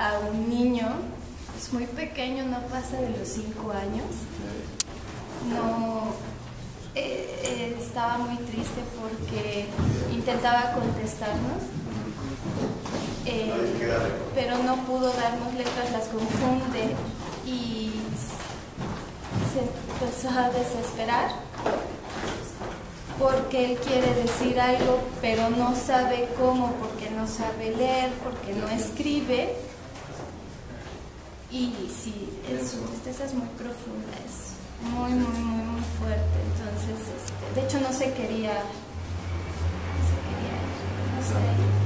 a un niño, es muy pequeño, no pasa de los 5 años. No, estaba muy triste porque intentaba contestarnos, pero no pudo darnos letras, las confunde y se empezó a desesperar porque él quiere decir algo pero no sabe cómo, porque no sabe leer, porque no escribe. Y sí, su tristeza es muy profunda, es muy fuerte. Entonces, de hecho no se quería ir.